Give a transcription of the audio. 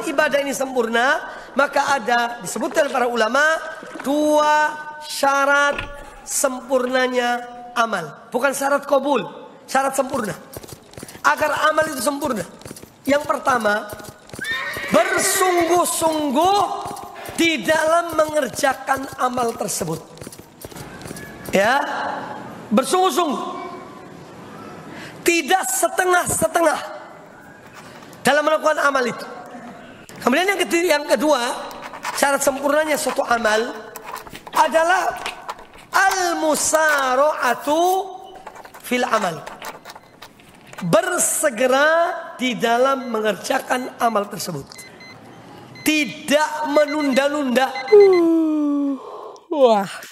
amal ibadah ini sempurna, maka ada disebutkan para ulama dua syarat sempurnanya amal. Bukan syarat kabul, syarat sempurna. Agar amal itu sempurna, yang pertama bersungguh-sungguh di dalam mengerjakan amal tersebut. Ya, bersungguh-sungguh. Tidak setengah-setengah dalam melakukan amal itu. Kemudian yang kedua, syarat sempurnanya suatu amal adalah al-musara'atu fil amal. Bersegera di dalam mengerjakan amal tersebut. Tidak menunda-nunda. Wah.